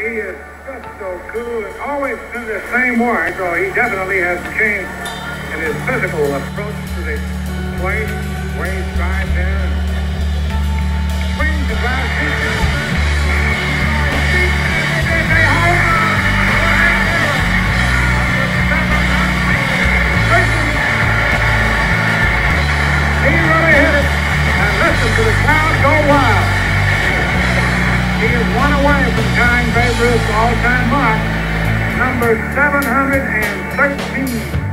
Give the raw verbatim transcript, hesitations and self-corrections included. He is just so cool and always been the same way, so he definitely has changed in his physical approach to the play, waves drive there, swings the back. He really hit it, and listen to the crowd go wild. He is one away from tying Babe Ruth's all-time mark, number seven hundred thirteen.